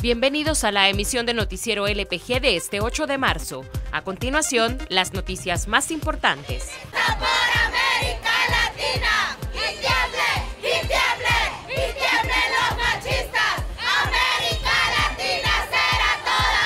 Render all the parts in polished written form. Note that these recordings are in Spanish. Bienvenidos a la emisión de Noticiero LPG de este 8 de marzo. A continuación, las noticias más importantes. ¡Está por América Latina! ¡Y tiemble, y tiemble, y tiemble los machistas! ¡América Latina será toda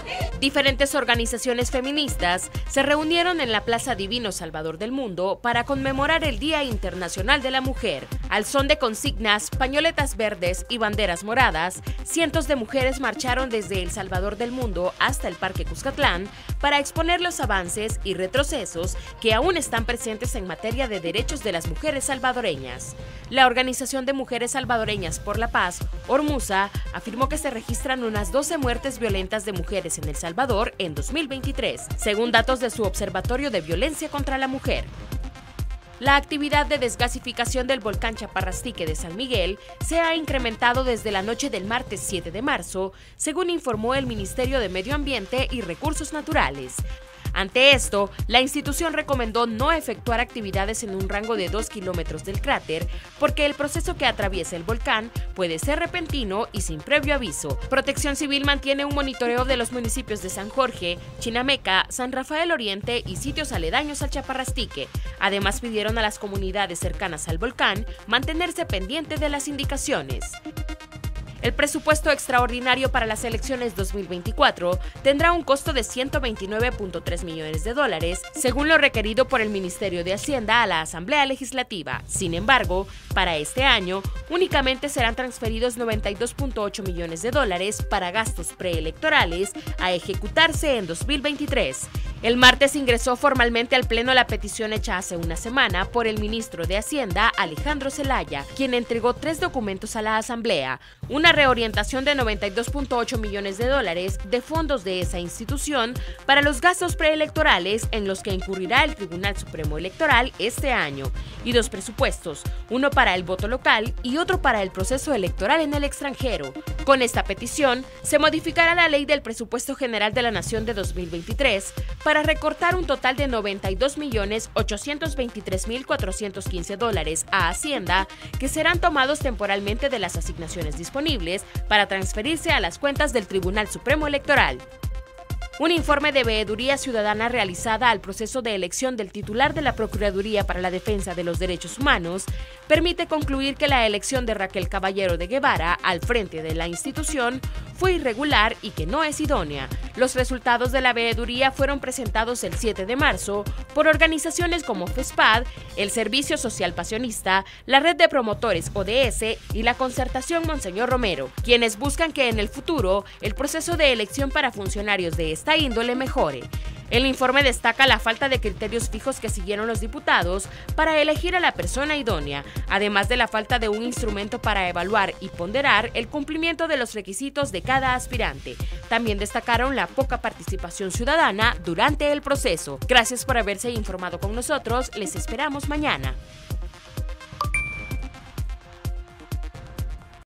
feminista! Diferentes organizaciones feministas se reunieron en la Plaza Divino Salvador del Mundo para conmemorar el Día Internacional de la Mujer. Al son de consignas, pañoletas verdes y banderas moradas, cientos de mujeres marcharon desde El Salvador del Mundo hasta el Parque Cuscatlán para exponer los avances y retrocesos que aún están presentes en materia de derechos de las mujeres salvadoreñas. La Organización de Mujeres Salvadoreñas por la Paz, Ormusa, afirmó que se registran unas 12 muertes violentas de mujeres en El Salvador en 2023, según datos de su Observatorio de Violencia contra la Mujer. La actividad de desgasificación del volcán Chaparrastique de San Miguel se ha incrementado desde la noche del martes 7 de marzo, según informó el Ministerio de Medio Ambiente y Recursos Naturales. Ante esto, la institución recomendó no efectuar actividades en un rango de 2 kilómetros del cráter, porque el proceso que atraviesa el volcán puede ser repentino y sin previo aviso. Protección Civil mantiene un monitoreo de los municipios de San Jorge, Chinameca, San Rafael Oriente y sitios aledaños al Chaparrastique. Además, pidieron a las comunidades cercanas al volcán mantenerse pendiente de las indicaciones. El presupuesto extraordinario para las elecciones 2024 tendrá un costo de 129.3 millones de dólares, según lo requerido por el Ministerio de Hacienda a la Asamblea Legislativa. Sin embargo, para este año, únicamente serán transferidos 92.8 millones de dólares para gastos preelectorales a ejecutarse en 2023. El martes ingresó formalmente al Pleno la petición hecha hace una semana por el ministro de Hacienda, Alejandro Zelaya, quien entregó 3 documentos a la Asamblea: una reorientación de 92.8 millones de dólares de fondos de esa institución para los gastos preelectorales en los que incurrirá el Tribunal Supremo Electoral este año, y 2 presupuestos, uno para el voto local y otro para el proceso electoral en el extranjero. Con esta petición, se modificará la Ley del Presupuesto General de la Nación de 2023 para recortar un total de 92.823.415 dólares a Hacienda, que serán tomados temporalmente de las asignaciones disponibles para transferirse a las cuentas del Tribunal Supremo Electoral. Un informe de veeduría ciudadana realizada al proceso de elección del titular de la Procuraduría para la Defensa de los Derechos Humanos permite concluir que la elección de Raquel Caballero de Guevara al frente de la institución fue irregular y que no es idónea. Los resultados de la veeduría fueron presentados el 7 de marzo por organizaciones como FESPAD, el Servicio Social Pasionista, la Red de Promotores ODS y la Concertación Monseñor Romero, quienes buscan que en el futuro el proceso de elección para funcionarios de esta índole mejore. El informe destaca la falta de criterios fijos que siguieron los diputados para elegir a la persona idónea, además de la falta de un instrumento para evaluar y ponderar el cumplimiento de los requisitos de cada aspirante. También destacaron la poca participación ciudadana durante el proceso. Gracias por haberse informado con nosotros. Les esperamos mañana.